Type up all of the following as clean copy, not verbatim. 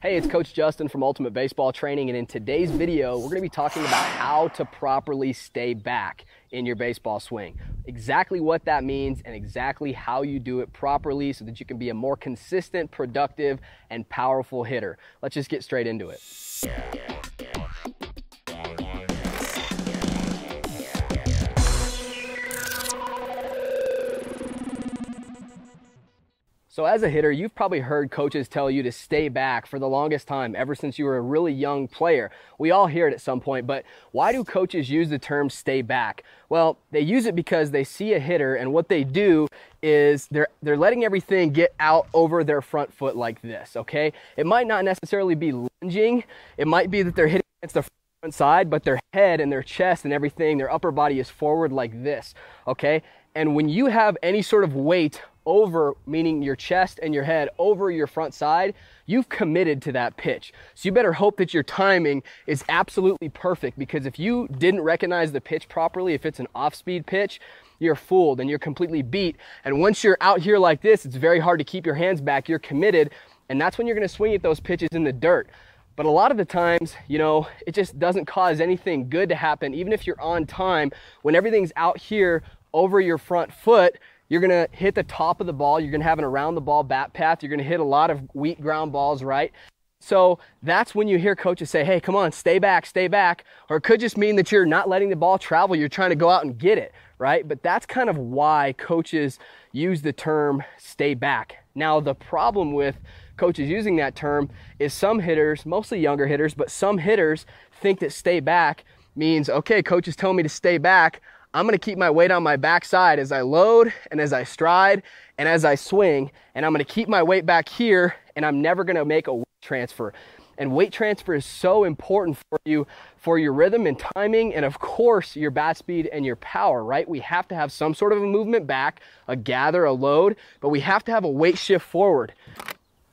Hey, it's Coach Justin from Ultimate Baseball Training, and in today's video, we're going to be talking about how to properly stay back in your baseball swing. Exactly what that means and exactly how you do it properly so that you can be a more consistent, productive, and powerful hitter. Let's just get straight into it. So as a hitter, you've probably heard coaches tell you to stay back for the longest time, ever since you were a really young player. We all hear it at some point, but why do coaches use the term stay back? Well, they use it because they see a hitter, and what they do is they're letting everything get out over their front foot like this, okay? It might not necessarily be lunging. It might be that they're hitting against the front side, but their head and their chest and everything, their upper body is forward like this, okay? And when you have any sort of weight over, meaning your chest and your head over your front side, you've committed to that pitch. So you better hope that your timing is absolutely perfect, because if you didn't recognize the pitch properly, if it's an off-speed pitch, you're fooled and you're completely beat. And once you're out here like this, it's very hard to keep your hands back. You're committed, and that's when you're gonna swing at those pitches in the dirt. But a lot of the times, you know, it just doesn't cause anything good to happen. Even if you're on time, when everything's out here over your front foot, you're gonna hit the top of the ball, you're gonna have an around the ball bat path, you're gonna hit a lot of weak ground balls, right? So that's when you hear coaches say, hey, come on, stay back, or it could just mean that you're not letting the ball travel, you're trying to go out and get it, right? But that's kind of why coaches use the term stay back. Now, the problem with coaches using that term is some hitters, mostly younger hitters, but some hitters think that stay back means, okay, coaches tell me to stay back, I'm gonna keep my weight on my backside as I load and as I stride and as I swing, and I'm gonna keep my weight back here, and I'm never gonna make a weight transfer. And weight transfer is so important for you, for your rhythm and timing, and of course your bat speed and your power, right? We have to have some sort of a movement back, a gather, a load, but we have to have a weight shift forward.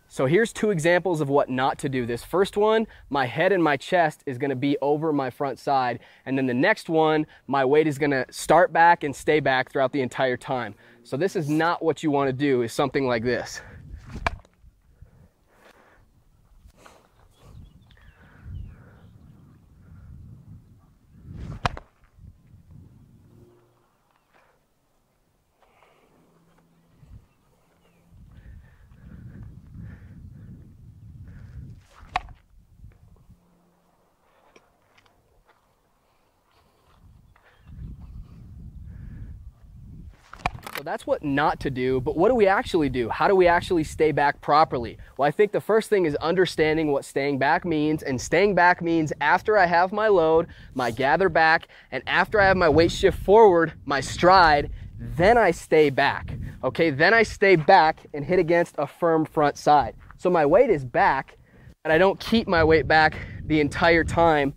So here's two examples of what not to do. This first one, my head and my chest is gonna be over my front side. And then the next one, my weight is gonna start back and stay back throughout the entire time. So this is not what you wanna do, is something like this. That's what not to do, but what do we actually do? How do we actually stay back properly? Well, I think the first thing is understanding what staying back means, and staying back means after I have my load, my gather back, and after I have my weight shift forward, my stride, then I stay back, okay? Then I stay back and hit against a firm front side. So my weight is back, and I don't keep my weight back the entire time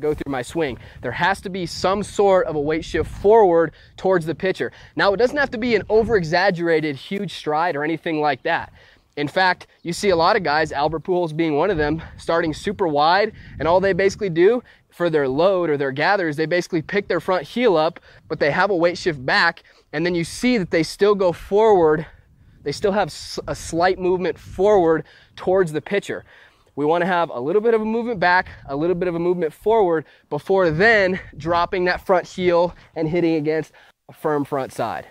go through my swing. There has to be some sort of a weight shift forward towards the pitcher. Now, it doesn't have to be an over-exaggerated huge stride or anything like that. In fact, you see a lot of guys, Albert Pujols being one of them, starting super wide, and all they basically do for their load or their gathers, they basically pick their front heel up, but they have a weight shift back, and then you see that they still go forward. They still have a slight movement forward towards the pitcher. We want to have a little bit of a movement back, a little bit of a movement forward, before then dropping that front heel and hitting against a firm front side.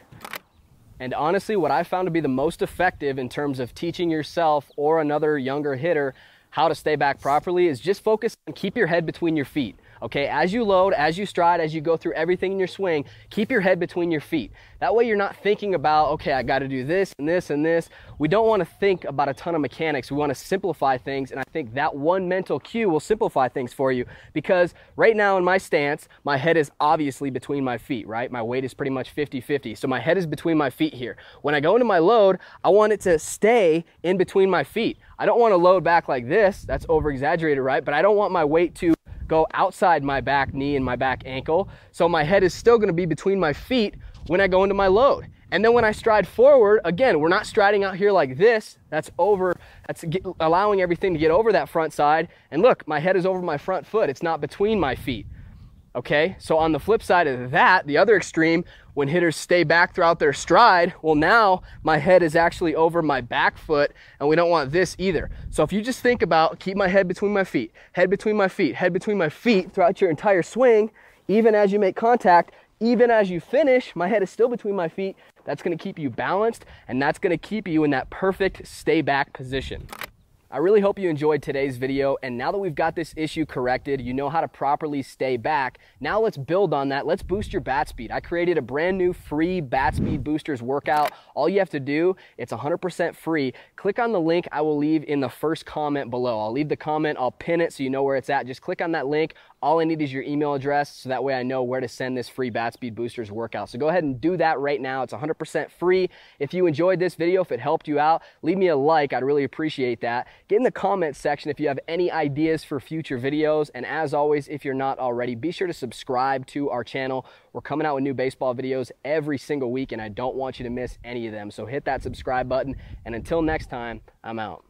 And honestly, what I found to be the most effective in terms of teaching yourself or another younger hitter how to stay back properly is just focus on keep your head between your feet. Okay, as you load, as you stride, as you go through everything in your swing, keep your head between your feet. That way you're not thinking about, okay, I gotta do this and this and this. We don't wanna think about a ton of mechanics. We wanna simplify things, and I think that one mental cue will simplify things for you, because right now in my stance, my head is obviously between my feet, right? My weight is pretty much 50-50, so my head is between my feet here. When I go into my load, I want it to stay in between my feet. I don't wanna load back like this, that's over-exaggerated, right? But I don't want my weight to go outside my back knee and my back ankle. So my head is still gonna be between my feet when I go into my load. And then when I stride forward, again, we're not striding out here like this. That's over, allowing everything to get over that front side. And look, my head is over my front foot. It's not between my feet. Okay, so on the flip side of that, the other extreme, when hitters stay back throughout their stride, well, now my head is actually over my back foot, and we don't want this either. So if you just think about, keep my head between my feet, head between my feet, head between my feet throughout your entire swing, even as you make contact, even as you finish, my head is still between my feet. That's gonna keep you balanced, and that's gonna keep you in that perfect stay back position. I really hope you enjoyed today's video, and now that we've got this issue corrected, you know how to properly stay back. Now let's build on that. Let's boost your bat speed. I created a brand new free Bat Speed Boosters workout. All you have to do, it's 100% free. Click on the link I will leave in the first comment below. I'll leave the comment, I'll pin it so you know where it's at. Just click on that link. All I need is your email address, so that way I know where to send this free Bat Speed Boosters workout. So go ahead and do that right now. It's 100% free. If you enjoyed this video, if it helped you out, leave me a like. I'd really appreciate that. Get in the comments section if you have any ideas for future videos. And as always, if you're not already, be sure to subscribe to our channel. We're coming out with new baseball videos every single week, and I don't want you to miss any of them. So hit that subscribe button. And until next time, I'm out.